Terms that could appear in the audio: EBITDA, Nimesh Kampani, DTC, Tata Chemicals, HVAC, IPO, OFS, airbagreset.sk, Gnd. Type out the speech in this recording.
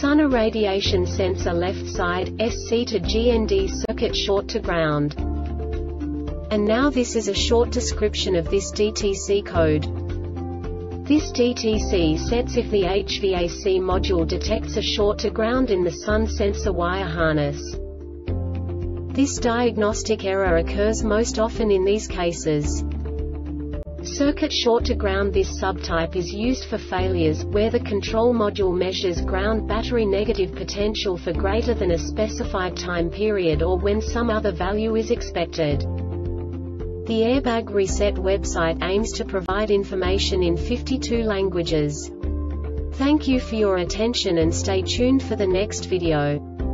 sun irradiation sensor left side, SC to GND circuit short to ground. And now this is a short description of this DTC code. This DTC sets if the HVAC module detects a short to ground in the sun sensor wire harness. This diagnostic error occurs most often in these cases. Circuit short to ground. This subtype is used for failures where the control module measures ground battery negative potential for greater than a specified time period, or when some other value is expected. The Airbag Reset website aims to provide information in 52 languages. Thank you for your attention and stay tuned for the next video.